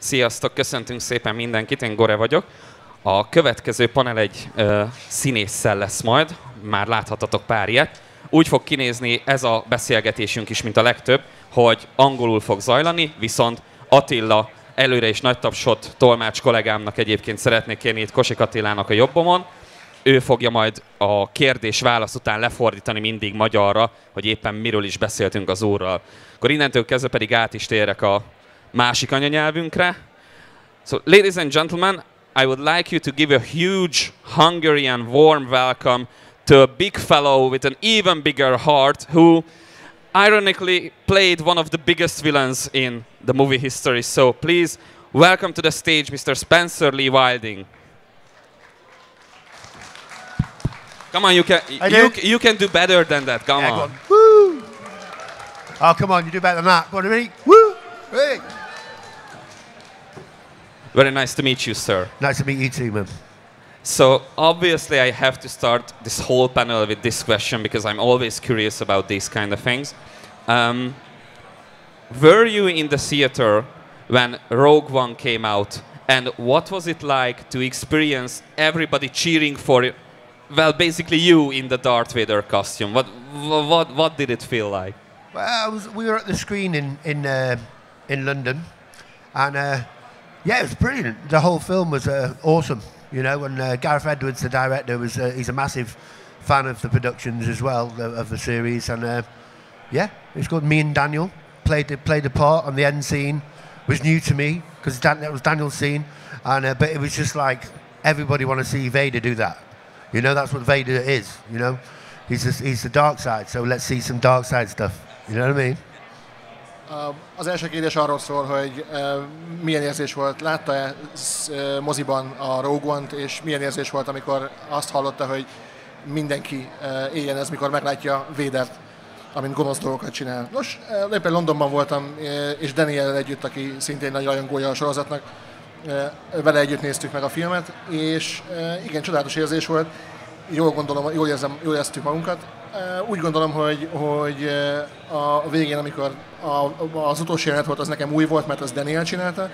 Sziasztok, köszöntünk szépen mindenkit, én Gore vagyok. A következő panel egy színésszel lesz majd, már láthatatok pár ilyet. Úgy fog kinézni ez a beszélgetésünk is, mint a legtöbb, hogy angolul fog zajlani, viszont Attila előre is nagy tapsot tolmács kollégámnak egyébként szeretnék kérni, itt Kosik Attilának a jobbomon. Ő fogja majd a kérdés-válasz után lefordítani mindig magyarra, hogy éppen miről is beszéltünk az úrral. Akkor innentől kezdve pedig át is térek a másik anyanyelvünkre. So, ladies and gentlemen, I would like you to give a huge, hungry and warm welcome to a big fellow with an even bigger heart who ironically played one of the biggest villains in the movie history. So please welcome to the stage Mr. Spencer Lee Wilding. Come on, you can do better than that. Come on. Woo! Oh, come on, you do better than that. Go on, ready? Woo! Hey! Very nice to meet you, sir. Nice to meet you too, man. So obviously I have to start this whole panel with this question because I'm always curious about these kind of things. Were you in the theater when Rogue One came out, and what was it like to experience everybody cheering for it? Well, basically you in the Darth Vader costume. What did it feel like? Well, we were at the screen in London, and yeah, it was brilliant. The whole film was awesome, you know. And Gareth Edwards, the director, was he's a massive fan of the productions as well of the series, and yeah, it's good. Me and Daniel played the part on the end scene. It was new to me because that was Daniel's scene, and but it was just like everybody want to see Vader do that. You know, that's what Vader is, you know. He's the dark side, so let's see some dark side stuff. You know what I mean? Az első kérdés arról szól, hogy milyen érzés volt, látta-e moziban a Rogue One-t, és milyen érzés volt, amikor azt hallotta, hogy mindenki éljen ez, mikor meglátja Vadert, amint gonosz dolgokat csinál. Nos, éppen Londonban voltam, és Daniel együtt, aki szintén nagy rajongója a sorozatnak, vele együtt néztük meg a filmet, és igen, csodálatos érzés volt. Jól gondolom, jól éreztük magunkat. Úgy gondolom, hogy a végén, amikor az utolsó jelenet volt, az nekem új volt, mert az Daniel csinálta.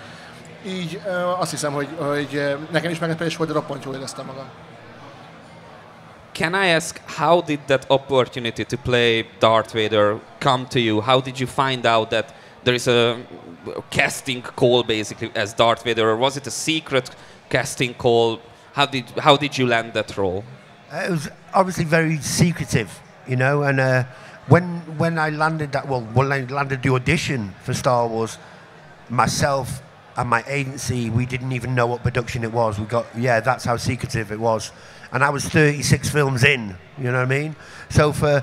Így azt hiszem, hogy nekem is meglepés volt, de roppant jól éreztem magam. Can I ask, how did that opportunity to play Darth Vader come to you? How did you find out that there is a casting call, basically, as Darth Vader, or was it a secret casting call? How did you land that role? It was obviously very secretive, you know. And when I landed the audition for Star Wars, myself and my agency, we didn't even know what production it was. That's how secretive it was. And I was 36 films in, you know what I mean. So for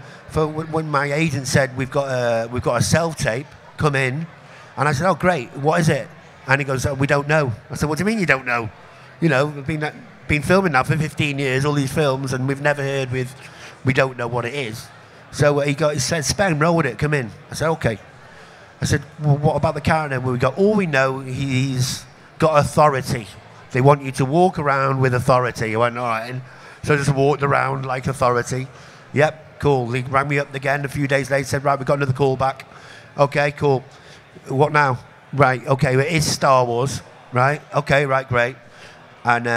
when my agent said we've got a self tape. Come in, and I said, "Oh, great! What is it?" And he goes, "Oh, we don't know." I said, "What do you mean you don't know? You know, we've been filming now for 15 years, all these films, and we've never heard we don't know what it is." So he said, "Spen, roll with it. Come in." I said, "Okay." I said, "Well, what about the character?" Well, we go, "All we know, he's got authority. They want you to walk around with authority." I went, "All right." And so I just walked around like authority. Yep, cool. He rang me up again a few days later. Said, "Right, we got another call back." Okay, cool. What now? Right, okay, it is Star Wars, right? Okay, right, great. And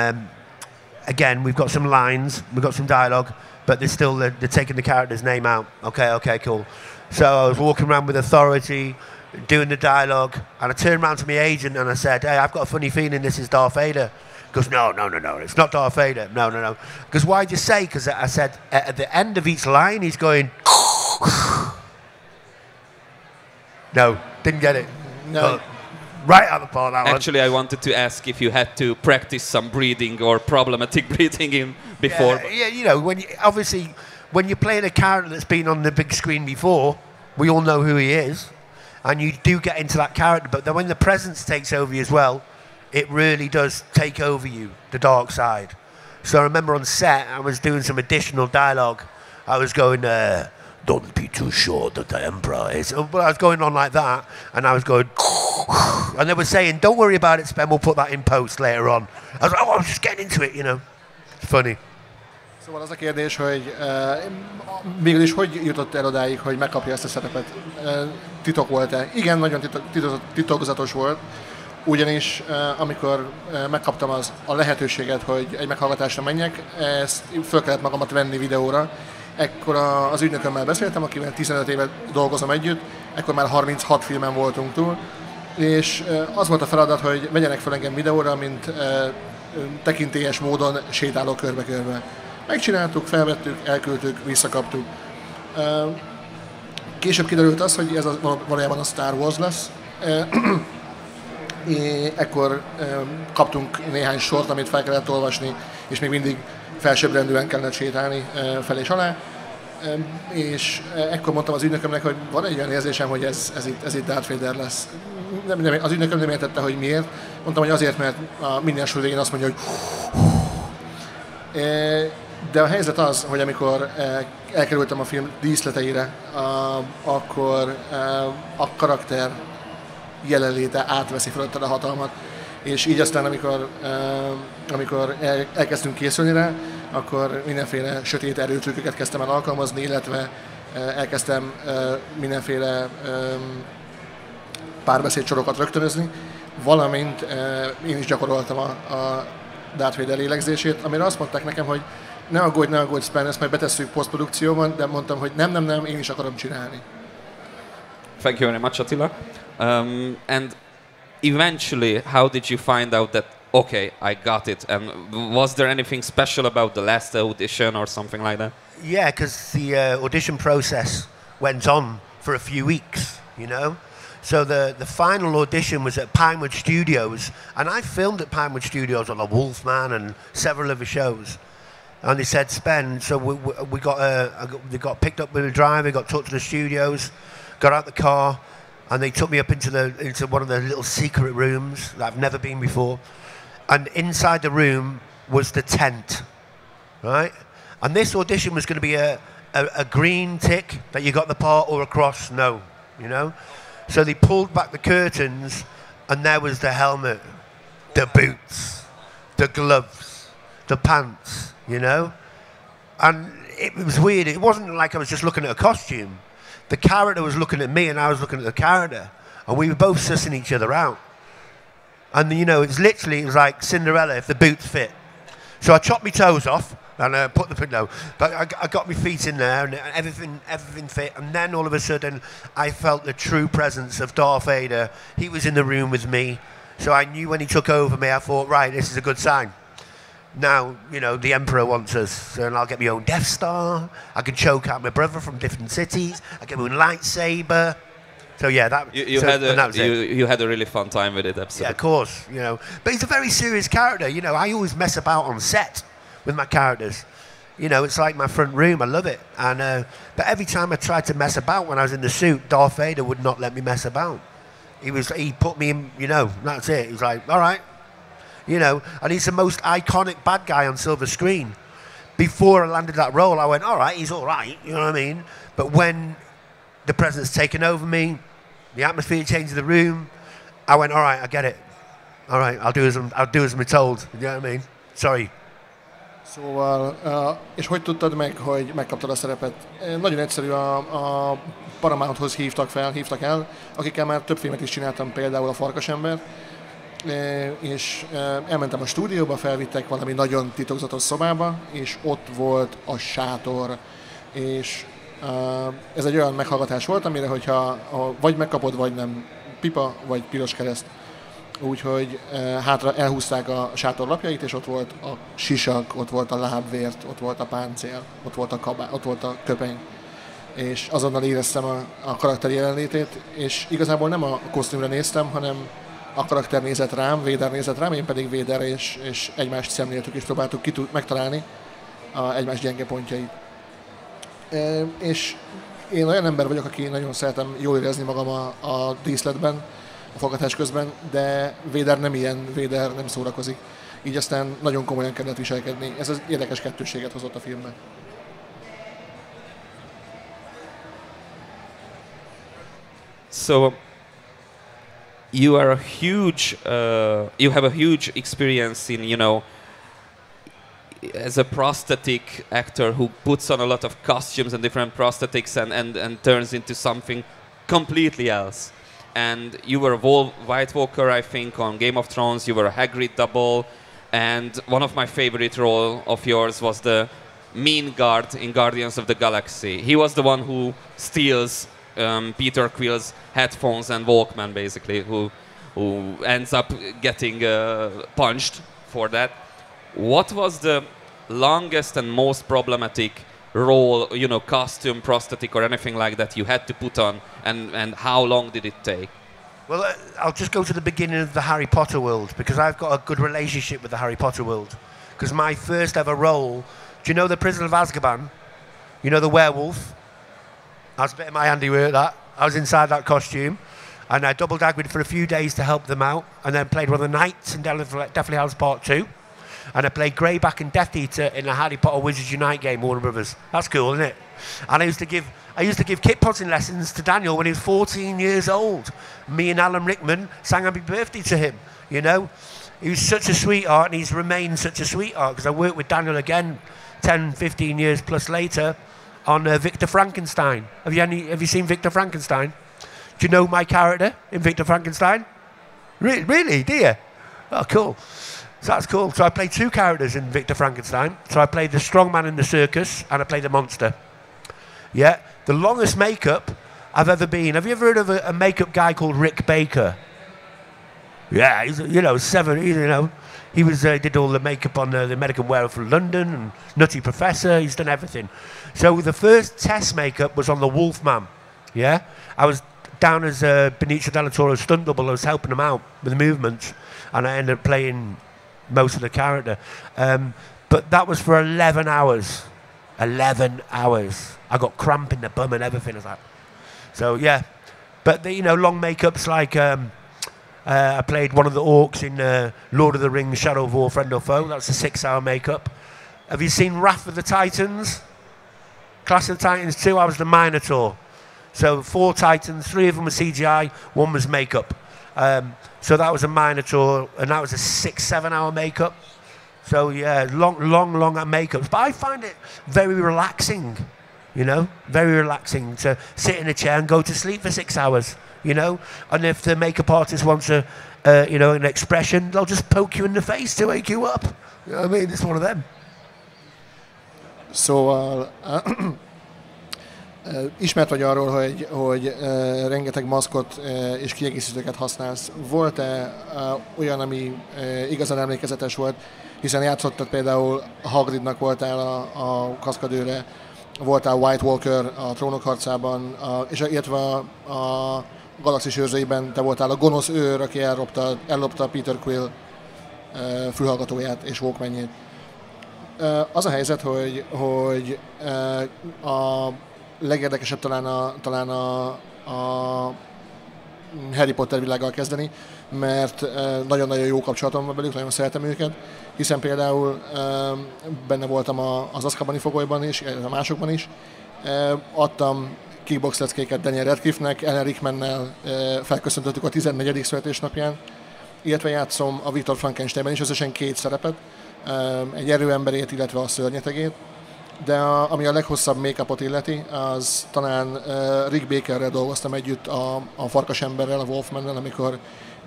again, we've got some lines, we've got some dialogue, but they're taking the character's name out. Okay, cool. So I was walking around with authority, doing the dialogue, and I turned around to my agent and I said, "Hey, I've got a funny feeling this is Darth Vader." He goes, No, it's not Darth Vader. No. Because why'd you say? Because I said, at the end of each line, he's going... No, didn't get it. No. Right out of the ball, that one. Actually, I wanted to ask if you had to practice some breathing or problematic breathing in before. Yeah, you know, when you're playing a character that's been on the big screen before, we all know who he is, and you do get into that character, but then when the presence takes over you as well, it really does take over you, the dark side. So I remember on set, I was doing some additional dialogue. I was going, "Don't be too sure that the Emperor is." But I was going on like that, and I was going, and they were saying, "Don't worry about it, Spen, we'll put that in post later on." I was like, "Oh, I'm just getting into it, you know." It's funny. Szóval az a kérdés, hogy mégis hogy jutott el odáig, hogy megkapja ezt a szerepet? Titok volt-e? Igen, nagyon titokzatos volt. ugyanis amikor megkaptam a lehetőséget, hogy egy meghallgatásra menjek, ezt föl kellett magamat venni videóra. Ekkor az ügynökömmel beszéltem, akivel 15 éve dolgozom együtt, ekkor már 36 filmen voltunk túl, és az volt a feladat, hogy vegyenek fel engem videóra, mint tekintélyes módon sétáló körbe-körbe. Megcsináltuk, felvettük, elküldtük, visszakaptuk. Később kiderült az, hogy ez valójában a Star Wars lesz. Ekkor kaptunk néhány sort, amit fel kellett olvasni, és még mindig felsőbbrendűen kellett sétálni fel és alá. És ekkor mondtam az ügynökömnek, hogy van egy olyan érzésem, hogy ez itt Darth Vader lesz. Nem, az ügynököm nem értette, hogy miért. Mondtam, hogy azért, mert a minden sor végén azt mondja, hogy de a helyzet az, hogy amikor elkerültem a film díszleteire, akkor a karakter jelenléte átveszi fölötted a hatalmat. És így aztán, amikor elkezdtünk készülni rá, akkor mindenféle sötét erőtrükköket kezdtem el alkalmazni, illetve elkezdtem mindenféle párbeszédsorokat rögtönözni, valamint én is gyakoroltam a Darth Vader lélegzését, amire azt mondták nekem, hogy ne aggódj, Spen, ezt majd betesszük posztprodukcióban, de mondtam, hogy nem, én is akarom csinálni. Thank you very much, Attila. And eventually, how did you find out that, okay, I got it? And was there anything special about the last audition or something like that? Yeah, because the audition process went on for a few weeks, you know? So the final audition was at Pinewood Studios, and I filmed at Pinewood Studios on a Wolfman and several other shows. And they said, Spen, so they got picked up with a driver, got talked to the studios, got out the car, and they took me up into one of the little secret rooms that I've never been before. And inside the room was the tent, right? And this audition was going to be a green tick that you got the part or a cross, no, you know? So they pulled back the curtains, and there was the helmet, the boots, the gloves, the pants, you know? And it was weird. It wasn't like I was just looking at a costume. The character was looking at me, and I was looking at the character. And we were both sussing each other out. And, you know, it was like Cinderella if the boots fit. So I chopped my toes off, and put the pillow. But I got my feet in there, and everything fit. And then all of a sudden, I felt the true presence of Darth Vader. He was in the room with me, so I knew when he took over me. I thought, right, this is a good sign. Now, you know, the Emperor wants us, and I'll get my own Death Star. I can choke out my brother from different cities. I get my own lightsaber. So yeah, you had a really fun time with it, absolutely. Yeah, of course, you know. But he's a very serious character. You know, I always mess about on set with my characters. You know, it's like my front room. I love it. And but every time I tried to mess about when I was in the suit, Darth Vader would not let me mess about. He put me in. You know, that's it. He was like, all right. You know, and he's the most iconic bad guy on silver screen. Before I landed that role, I went, all right, he's all right, you know what I mean? But when the presence taken over me, the atmosphere changed the room, I went, all right, I get it. All right, I'll do as I'm told, you know what I mean? Sorry. Szóval, és hogy tudtad meg, hogy megkaptad a szerepet? Nagyon egyszerű, a Paramounthoz hívtak el, akikkel már több filmet is csináltam, például a Farkasembert, és elmentem a stúdióba, felvittek valami nagyon titokzatos szobába, és ott volt a sátor. És ez egy olyan meghallgatás volt, amire, hogyha vagy megkapod, vagy nem, pipa, vagy piros kereszt. Úgyhogy hátra elhúzták a sátor lapjait, és ott volt a sisak, ott volt a lábvért, ott volt a páncél, ott volt a kabát, ott volt a köpeny. És azonnal éreztem a karakter jelenlétét, és igazából nem a kosztümre néztem, hanem a karakter nézett rám, Vader nézett rám, én pedig Vaderre, és egymást szemléltük, és próbáltuk megtalálni egymás gyenge pontjait. És én olyan ember vagyok, aki nagyon szeretem jól érezni magam a díszletben, a forgatás közben, de Vader nem ilyen, Vader nem szórakozik. Így aztán nagyon komolyan kellett viselkedni. Ez az érdekes kettőséget hozott a filmben. So, you are a huge, you have a huge experience in, you know, as a prosthetic actor who puts on a lot of costumes and different prosthetics and turns into something completely else. and you were a White Walker, I think, on Game of Thrones. You were a Hagrid double, and one of my favorite roles of yours was the mean guard in Guardians of the Galaxy. He was the one who steals Peter Quill's headphones and Walkman, basically, who ends up getting punched for that. What was the longest and most problematic role, you know, costume, prosthetic, or anything like that you had to put on, and how long did it take? Well, I'll just go to the beginning of the Harry Potter world, because I've got a good relationship with the Harry Potter world. Because my first ever role, do you know the Prisoner of Azkaban? You know the werewolf? That's a bit of my handiwork, that. I was inside that costume, and I double-dagged for a few days to help them out, and then played one of the Knights in Deathly Hallows Part 2. And I played Greyback and Death Eater in a Harry Potter Wizards Unite game, Warner Brothers. That's cool, isn't it? And I used to give kit potting lessons to Daniel when he was 14 years old. Me and Alan Rickman sang Happy Birthday to him, you know? He was such a sweetheart, and he's remained such a sweetheart, because I worked with Daniel again 10, 15 years plus later on Victor Frankenstein. Have you seen Victor Frankenstein? Do you know my character in Victor Frankenstein? Really, do you? Oh, cool. So that's cool. So I played two characters in Victor Frankenstein. So I played the strong man in the circus, and I played the monster. Yeah. The longest makeup I've ever been. Have you ever heard of a makeup guy called Rick Baker? Yeah, he's, you know, he was did all the makeup on the American Werewolf of London and Nutty Professor. He's done everything. So the first test makeup was on the Wolfman. Yeah. I was down as Benicio del Toro's stunt double. I was helping him out with the movements, and I ended up playing most of the character, but that was for 11 hours. 11 hours. I got cramp in the bum and everything like that. So yeah, but the, you know, long makeups like I played one of the orcs in Lord of the Rings, Shadow of War, Friend or Foe. That's a 6-hour makeup. Have you seen Wrath of the Titans? Class of the Titans 2. I was the Minotaur. So 4 Titans, 3 of them were CGI, 1 was makeup. So that was a Minotaur, and that was a 6-7 hour makeup. So yeah, long makeups. But I find it very relaxing, you know, very relaxing to sit in a chair and go to sleep for 6 hours, you know. And if the makeup artist wants a, you know, an expression, they'll just poke you in the face to wake you up. You know what I mean? It's one of them. So. Ismert vagy arról, hogy rengeteg maszkot és kiegészítőket használsz. Volt-e olyan, ami igazán emlékezetes volt, hiszen játszottad például Hagridnak voltál a kaszkadőre, voltál White Walker a Trónok harcában, és illetve a Galaxis őrzőiben te voltál a gonosz őr, aki ellopta Peter Quill fülhallgatóját és Walkmanjét. Az a helyzet, hogy a legérdekesebb talán a Harry Potter világgal kezdeni, mert nagyon-nagyon jó kapcsolatom van velük, nagyon szeretem őket, hiszen például benne voltam az Azkabani fogolyban is, a másokban is. Adtam kickbox leckéket Daniel Radcliffe-nek, Alan Rickman-nel felköszöntöttük a 14. születésnapján, illetve játszom a Viktor Frankensteinben is összesen 2 szerepet, egy erőemberét, illetve a szörnyetegét. De ami a leghosszabb make-upot illeti, az talán Rick Bakerrel dolgoztam együtt a farkasemberrel, a Wolfmannel, amikor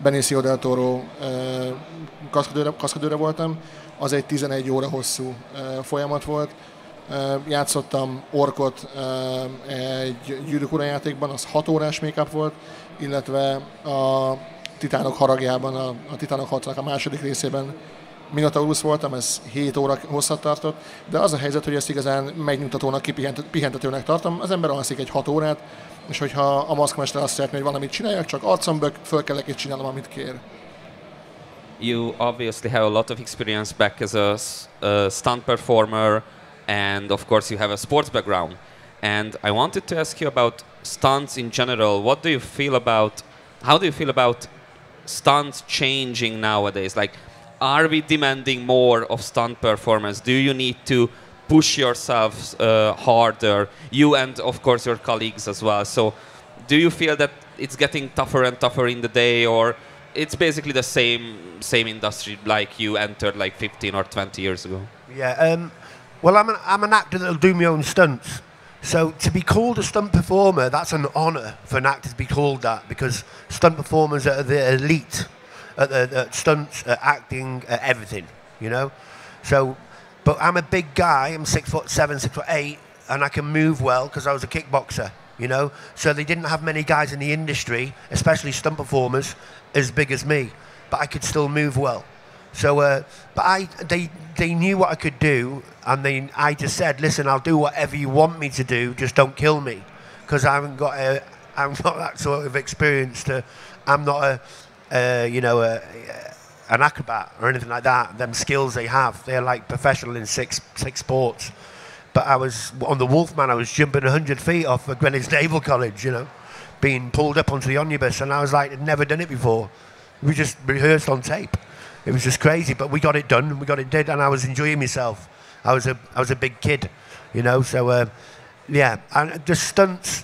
Benicio del Toro kaszkadőre voltam. Az egy 11 óra hosszú folyamat volt. Játszottam orkot egy Gyűrűk Ura játékban, az 6 órás make-up volt, illetve a Titánok haragjában, a Titánok 6-nak a második részében Minotaurus voltam, ez 7 óra hosszat tartott, de az a helyzet, hogy ezt igazán megnyugtatónak, pihentetőnek tartom. Az ember alszik egy 6 órát, és hogyha a maszkmester azt szeretné, hogy valamit csináljak, csak arcombök, fölkelek és csinálom, amit kér. You obviously have a lot of experience back as a stunt performer, and of course you have a sports background. And I wanted to ask you about stunts in general. What do you feel about, how do you feel about stunts changing nowadays? Like, are we demanding more of stunt performance? Do you need to push yourselves harder? You and, of course, your colleagues as well. So do you feel that it's getting tougher and tougher in the day, or it's basically the same industry like you entered like 15 or 20 years ago? Yeah, well, I'm an actor that'll do my own stunts. So to be called a stunt performer, that's an honour for an actor to be called that, because stunt performers are the elite at stunts, at acting, at everything, you know. So, but I'm a big guy. I'm 6'7", 6'8", and I can move well because I was a kickboxer, you know. So they didn't have many guys in the industry, especially stunt performers, as big as me. But I could still move well. So, they knew what I could do, and then I just said, "Listen, I'll do whatever you want me to do. Just don't kill me, because I haven't got a, I'm not that sort of experience. I'm not a, you know, an acrobat or anything like that. Them skills they have, they're like professional in six sports. But I was on the Wolfman. I was jumping 100 feet off of Greenwich Naval College, you know, being pulled up onto the omnibus, and I was like, I'd never done it before. We just rehearsed on tape." It was just crazy, but we got it done, and we got it did, and I was enjoying myself. I was a big kid, you know. So, yeah, and the stunts,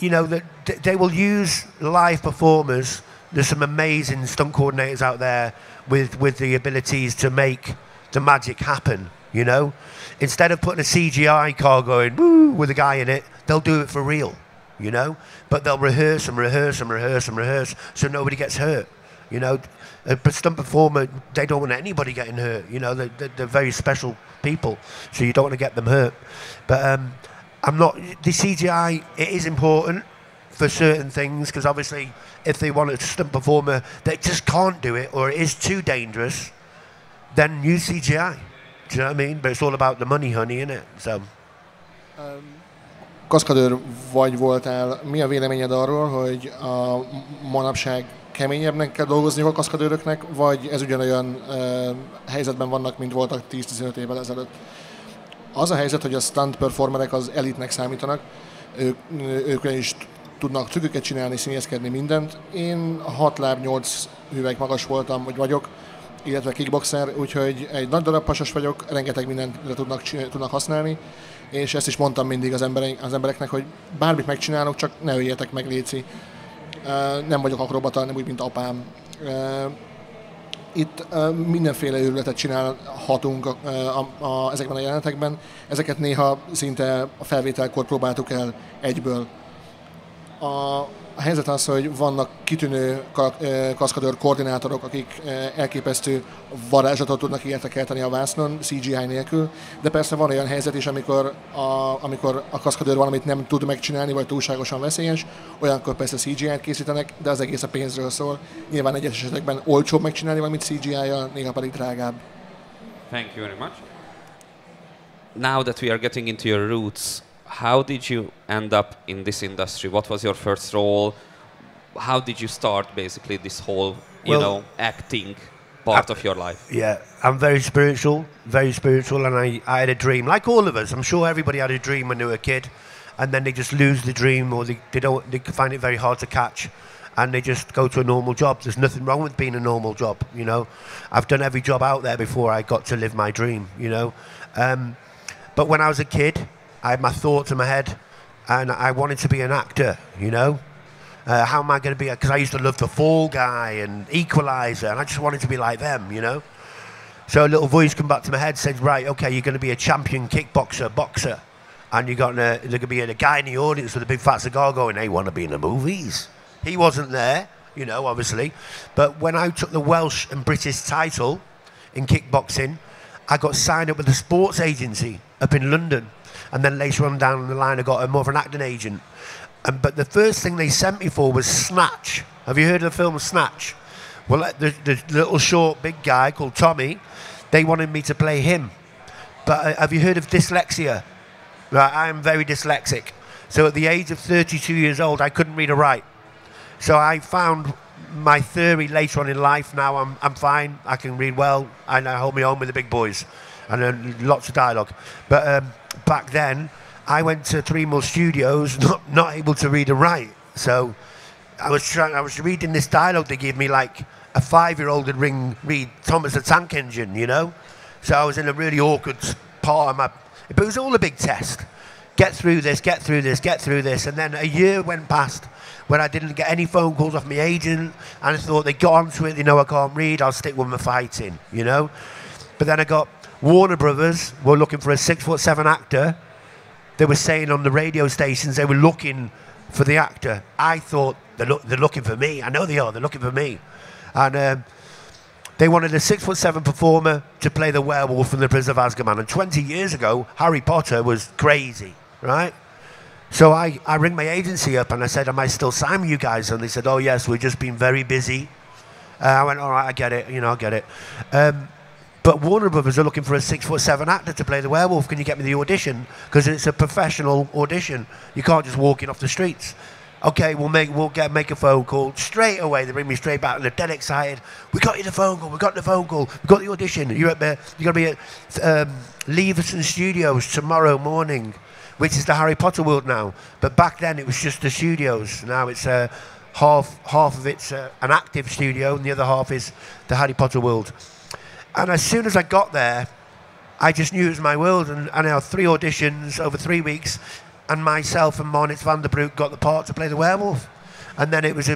you know, they will use live performers. There's some amazing stunt coordinators out there with the abilities to make the magic happen, you know. Instead of putting a CGI car going woo with a guy in it, they'll do it for real, you know. But they'll rehearse and rehearse and rehearse and rehearse, so nobody gets hurt, you know. A stunt performer, they don't want anybody getting hurt. You know, they're very special people, so you don't want to get them hurt. But I'm not, the CGI, it is important for certain things, because obviously if they want a stunt performer that just can't do it, or it is too dangerous, then use CGI. Do you know what I mean? But it's all about the money, honey, isn't it? So. Kaszkadőr vagy voltál. Mi a véleményed arról, hogy a manapság keményebbnek kell dolgozniuk a kaszkadőröknek, vagy ez ugyanolyan helyzetben vannak, mint voltak 10-15 évvel ezelőtt? Az a helyzet, hogy a stunt performerek az elitnek számítanak, ők is tudnak trükköket csinálni, színészkedni, mindent. Én 6 láb 8 hüvelyk magas voltam, vagy vagyok, illetve kickboxer, úgyhogy egy nagy darab pasas vagyok, rengeteg mindent tudnak használni, és ezt is mondtam mindig az embereknek, hogy bármit megcsinálok, csak ne öljetek meg, léci. Nem vagyok akrobata, nem úgy, mint apám. Itt mindenféle őrületet csinálhatunk ezekben a jelenetekben. Ezeket néha szinte a felvételkor próbáltuk el egyből. A helyzet az, hogy vannak kitűnő kaszkadőr koordinátorok, akik elképesztő varázslatot tudnak értekelteni a vásznon, CGI nélkül, de persze van olyan helyzet is, amikor a kaszkadőr valamit nem tud megcsinálni, vagy túlságosan veszélyes, olyankor persze CGI-t készítenek, de az egész a pénzről szól. Nyilván egyes esetekben olcsóbb megcsinálni valamit CGI-jal, néha pedig drágább. Thank you very much. Now that we are getting into your roots, how did you end up in this industry? What was your first role? How did you start basically this whole, you know, acting part of your life? Yeah, I'm very spiritual, and I had a dream. Like all of us, I'm sure everybody had a dream when they were a kid, and then they just lose the dream, or they find it very hard to catch, and they just go to a normal job. There's nothing wrong with being a normal job, you know. I've done every job out there before I got to live my dream, you know. But when I was a kid, I had my thoughts in my head, and I wanted to be an actor, you know. How am I going to be? Because I used to love The Fall Guy and Equalizer, and I just wanted to be like them, you know. So a little voice come back to my head, said, right, okay, you're going to be a champion kickboxer, boxer, and you're going to be a guy in the audience with a big fat cigar going, hey, want to be in the movies? He wasn't there, you know, obviously. But when I took the Welsh and British title in kickboxing, I got signed up with a sports agency up in London. And then later on down the line, I got more of an acting agent. But the first thing they sent me for was Snatch. Have you heard of the film Snatch? Well, the little short, big guy called Tommy, they wanted me to play him. But have you heard of dyslexia? Right, I'm very dyslexic. So at the age of 32 years old, I couldn't read or write. So I found my theory later on in life. Now I'm fine. I can read well. And I hold my own with the big boys. And then lots of dialogue. But back then, I went to 3 more studios, not able to read and write. So I was reading this dialogue they gave me, like a 5-year-old would read Thomas the Tank Engine, you know? So I was in a really awkward part of my, but it was all a big test. Get through this, get through this, get through this. And then a year went past when I didn't get any phone calls off my agent, and I thought they got onto it, they know I can't read, I'll stick with my fighting, you know? But then I got, Warner Brothers were looking for a 6'7" actor they were saying on the radio stations they were looking for the actor. I thought, they're looking for me. I know they are. They're looking for me. And they wanted a 6'7" performer to play the werewolf from the Prisoner of Azkaban. And 20 years ago, Harry Potter was crazy, right? So I ring my agency up and I said, am I still signing you guys? And they said, oh yes, we've just been very busy. I went, all right, I get it, you know, I get it. But Warner Brothers are looking for a 6'7" actor to play the werewolf. Can you get me the audition? Because it's a professional audition. You can't just walk in off the streets. Okay, we'll make a phone call. Straight away, they bring me straight back and they're dead excited. We got you the phone call, we got the phone call, we got the audition. You're going to be at Leavesden Studios tomorrow morning, which is the Harry Potter world now. But back then it was just the studios. Now it's half of it's an active studio and the other half is the Harry Potter world. And as soon as I got there, I just knew it was my world. And I had 3 auditions over 3 weeks. And myself and Monitz van der Broek got the part to play the werewolf. And then it was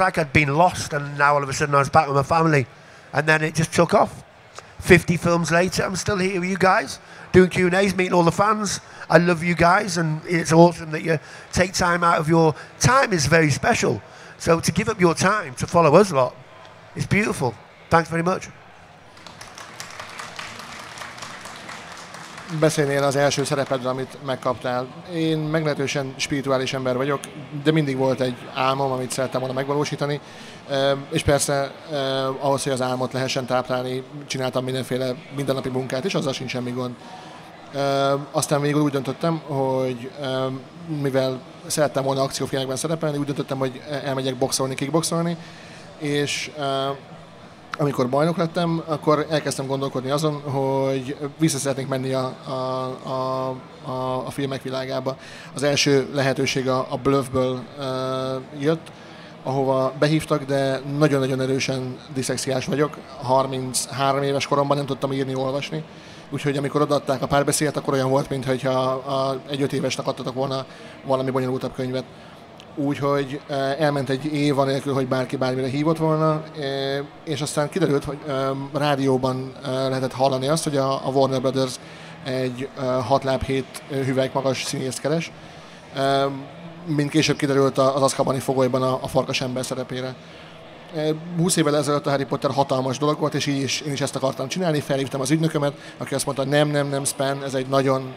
like I'd been lost. And now all of a sudden I was back with my family. And then it just took off. 50 films later, I'm still here with you guys, doing Q&As, meeting all the fans. I love you guys. And it's awesome that you take time out of your time. Is very special. So to give up your time to follow us lot, it's beautiful. Thanks very much. Beszélnél az első szerepedről, amit megkaptál. Én meglehetősen spirituális ember vagyok, de mindig volt egy álmom, amit szerettem volna megvalósítani, és persze ahhoz, hogy az álmot lehessen táplálni, csináltam mindenféle mindennapi munkát, és azzal sincs semmi gond. Aztán végül úgy döntöttem, hogy mivel szerettem volna akciófilmekben szerepelni, úgy döntöttem, hogy elmegyek boxolni, kickboxolni, és amikor bajnok lettem, akkor elkezdtem gondolkodni azon, hogy vissza szeretnék menni a filmek világába. Az első lehetőség a Bluffből jött, ahova behívtak, de nagyon-nagyon erősen diszexiás vagyok. 33 éves koromban nem tudtam írni, olvasni. Úgyhogy amikor odaadták a párbeszédet, akkor olyan volt, mintha egy 5 évesnek adtatok volna valami bonyolultabb könyvet. Úgyhogy elment egy év anélkül, hogy bárki bármire hívott volna, és aztán kiderült, hogy rádióban lehetett hallani azt, hogy a Warner Brothers egy 6 láb 7 hüvelyk magas színészt keres, mint később kiderült az Azkabani fogolyban a farkasember szerepére. 20 évvel ezelőtt a Harry Potter hatalmas dolog volt, és így is, én is ezt akartam csinálni, felhívtam az ügynökömet, aki azt mondta, nem, Spen, ez egy nagyon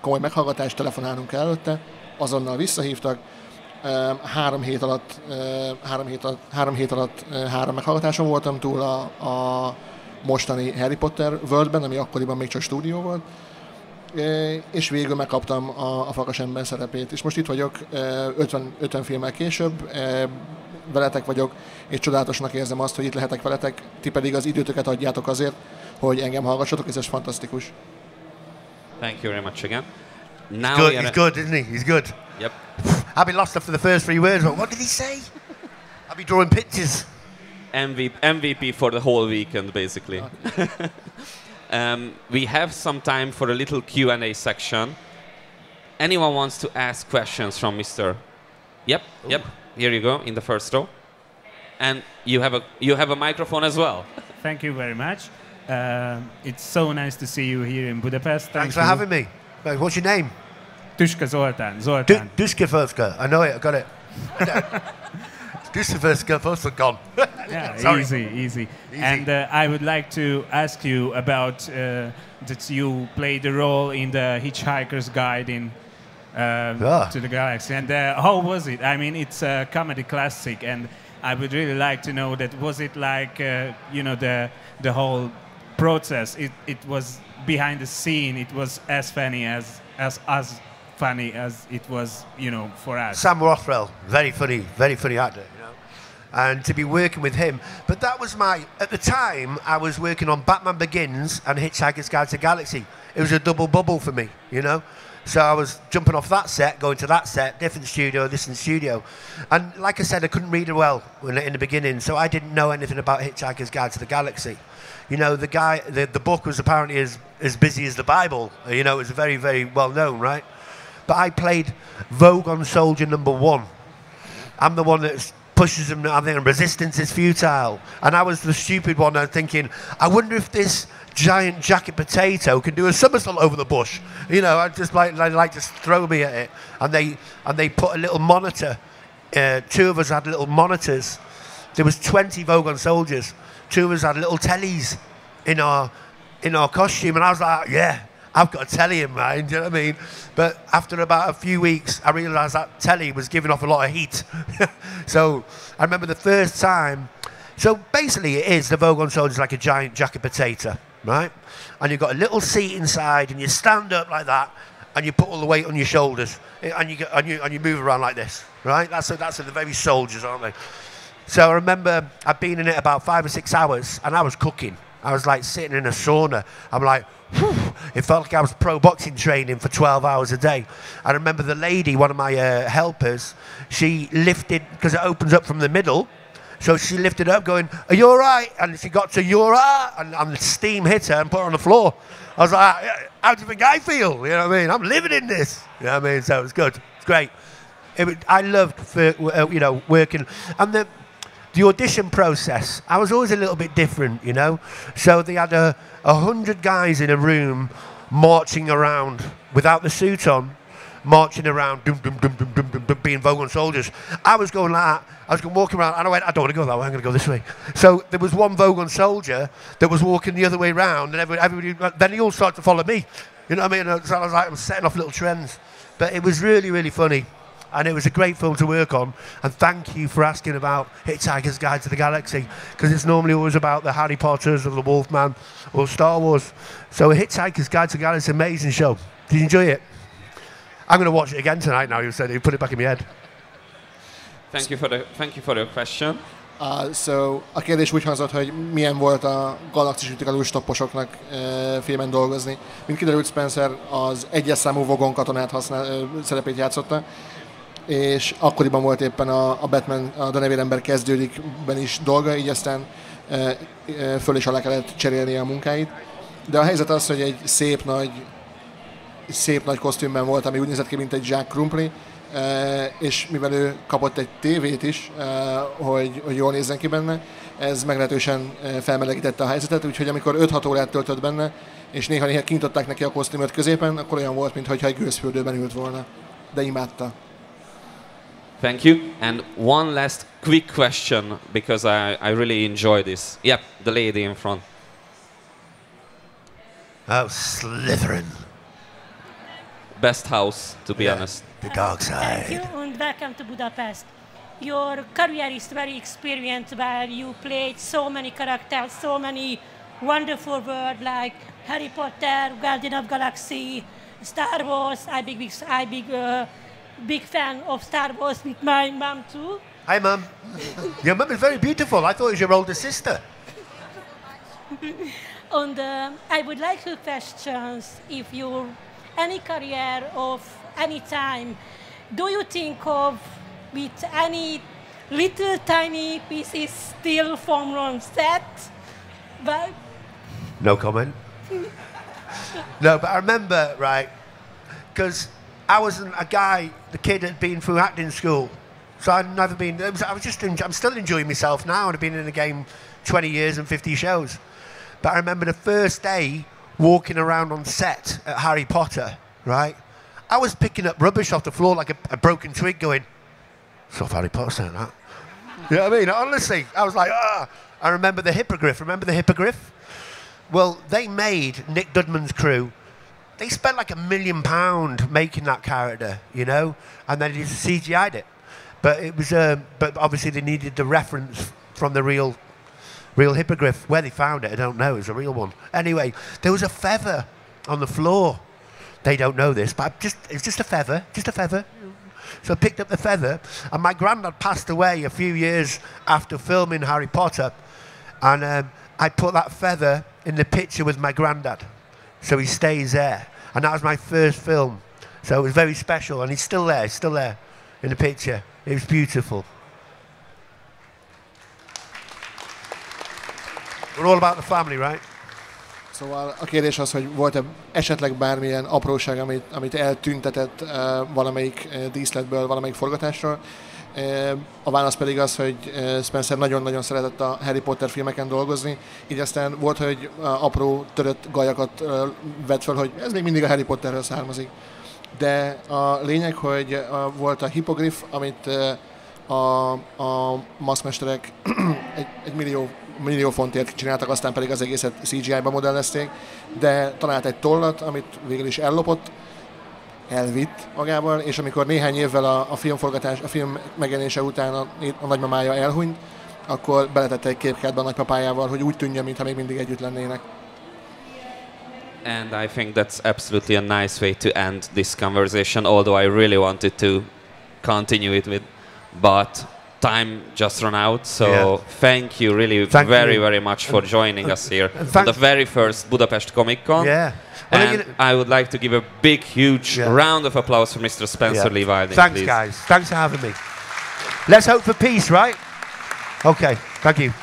komoly meghallgatás, telefonálnunk kell előtte, azonnal visszahívtak, 3 hét alatt 3 meghallgatáson voltam túl a mostani Harry Potter Worldben, ami akkoriban még csak stúdió volt, és végül megkaptam a farkasember szerepét. És most itt vagyok, 50 filmmel később, veletek vagyok, és csodálatosnak érzem azt, hogy itt lehetek veletek, ti pedig az időtöket adjátok azért, hogy engem hallgassatok, és ez fantasztikus. Thank you very much again. Now he's good, isn't he? He's good. Yep. I've been lost after the first 3 words. What did he say? I'll be drawing pictures. MVP for the whole weekend, basically. We have some time for a little Q&A section. Anyone wants to ask questions from Mr. Yep, ooh. Yep. Here you go in the first row, and you have a microphone as well. Thank you very much. It's so nice to see you here in Budapest. Thanks for having me. What's your name? Duska Zoltán. Zoltán. Duska Foska. I know it. I got it. Duska Foska gone. Yeah, easy. And I would like to ask you about that you played the role in the Hitchhiker's Guide to the Galaxy. And how was it? I mean, it's a comedy classic, and I would really like to know that. Was it like you know, the whole process? It was behind the scene. It was as funny as it was, you know, for us. Sam Rothwell, very funny actor, you know. And to be working with him, but that was at the time I was working on Batman Begins and Hitchhiker's Guide to the Galaxy. It was a double bubble for me, you know. So I was jumping off that set, going to that set, different studio, this and studio. And like I said, I couldn't read well in the beginning, so I didn't know anything about Hitchhiker's Guide to the Galaxy. You know, the guy, the book was apparently as busy as the Bible. You know, it was very, very well known, right? But I played Vogon Soldier #1. I'm the one that pushes him, I think, and resistance is futile. And I was the stupid one, I'm thinking, I wonder if this giant jacket potato can do a somersault over the bush. You know, I just like just throw me at it. And they put a little monitor. Two of us had little monitors. There was 20 Vogon soldiers. Two of us had little tellies in our costume, and I was like, yeah, I've got a telly in mind, do you know what I mean? But after about a few weeks, I realised that telly was giving off a lot of heat. So I remember the first time. So basically it is, the Vogon soldier is like a giant jacket potato, right? And you've got a little seat inside, and you stand up like that, and you put all the weight on your shoulders, and you move around like this, right? That's the very soldiers, aren't they? So I remember I'd been in it about 5 or 6 hours, and I was cooking. I was like sitting in a sauna. I'm like, whew. It felt like I was pro boxing training for 12 hours a day. I remember the lady, one of my helpers, she lifted, because it opens up from the middle, so she lifted up going, are you all right? And she got to, you're all right, and the steam hit her and put her on the floor. I was like, how do you think I feel? You know what I mean? I'm living in this. You know what I mean? So it was good. It's great. I loved, you know, working. And the audition process, I was always a little bit different, you know. So they had 100 guys in a room marching around without the suit on, marching around, doom, doom, doom, doom, doom, doom, doom, being Vogon soldiers. I was going like that. I was walking around, and I went, I don't want to go that way, I'm going to go this way. So there was one Vogon soldier that was walking the other way around, and everybody, then they all started to follow me. You know what I mean? So I was like, I'm setting off little trends. But it was really, really funny. And it was a great film to work on. And thank you for asking about Hitchhiker's Guide to the Galaxy, because it's normally always about the Harry Potters or the Wolfman or Star Wars. So Hitchhiker's Guide to the Galaxy, amazing show. Did you enjoy it? I'm going to watch it again tonight now you said it. You put it back in my head. Thank you for your question. So a kérdés úgy hangzott, hogy milyen volt a galaxis ütikálós taposoknak filmen dolgozni. Mint kiderült, Spencer az egyes számú Vogon katonát szerepét játszotta. És akkoriban volt éppen a Batman, a Denevérember kezdődikben is dolga, így aztán föl és alá kellett cserélnie a munkáit. De a helyzet az, hogy egy szép nagy kosztümben volt, ami úgy nézett ki, mint egy zsák krumpli, és mivel ő kapott egy tévét is, hogy jól nézzen ki benne, ez meglehetősen felmelegítette a helyzetet, úgyhogy amikor 5-6 órát töltött benne, és néha kinyitották neki a kosztümöt középen, akkor olyan volt, mintha egy gőzfürdőben ült volna. De imádta. Thank you. And one last quick question, because I really enjoy this. Yep, the lady in front. Oh, Slytherin. Best house, to be honest. The dark side. Thank you, and welcome to Budapest. Your career is very experienced, where you played so many characters, so many wonderful words, like Harry Potter, Guardian of the Galaxy, Star Wars. I'm a big fan of Star Wars with my mum too. Hi mum. Your mum is very beautiful. I thought it was your older sister. And I would like to questions if you, any career of any time, do you think of with any little tiny pieces still from on set? But no comment. No, but I remember, right, because I wasn't a guy, the kid had been through acting school. So I'd never been, I'm still enjoying myself now, and I've been in the game 20 years and 50 shows. But I remember the first day walking around on set at Harry Potter, right? I was picking up rubbish off the floor like a broken twig going, it's not Harry Potter saying that. You know what I mean? Honestly, I was like, ah. I remember the Hippogriff. Remember the Hippogriff? Well, they made Nick Dudman's crew. They spent like £1 million making that character, you know, and then they just CGI'd it. But it was, but obviously they needed the reference from the real Hippogriff. Where they found it, I don't know. It was a real one. Anyway, there was a feather on the floor. They don't know this, but it's just a feather, just a feather. So I picked up the feather, and my granddad passed away a few years after filming Harry Potter, and I put that feather in the picture with my granddad. So he stays there. And that was my first film. So it was very special. And he's still there in the picture. It was beautiful. We're all about the family, right? Szóval a kérdés az, hogy volt-e esetleg bármilyen apróság, amit eltüntetett valamelyik díszletből, valamelyik forgatásról. A válasz pedig az, hogy Spencer nagyon-nagyon szeretett a Harry Potter filmeken dolgozni, így aztán volt, hogy apró törött gajakat vett fel, hogy ez még mindig a Harry Potterről származik. De a lényeg, hogy volt a Hippogriff, amit a maszkmesterek egy millió fontért csináltak, aztán pedig az egészet CGI-ba modellezték, de talált egy tollat, amit végül is ellopott, elvitt magával, és amikor néhány évvel a film megjelenése után a nagymamája elhunyt, akkor beletette egy képkádba a nagypapájával, hogy úgy tűnjön, mintha még mindig együtt lennének. And I think that's absolutely a nice way to end this conversation, although I really wanted to continue it with, but time just ran out. So yeah. Thank you really very much for joining us here on the very first Budapest Comic Con. Yeah. And well, I would like to give a big, huge round of applause for Mr. Spencer Lee Wilding. Thanks, guys. Thanks for having me. Let's hope for peace, right? Okay. Thank you.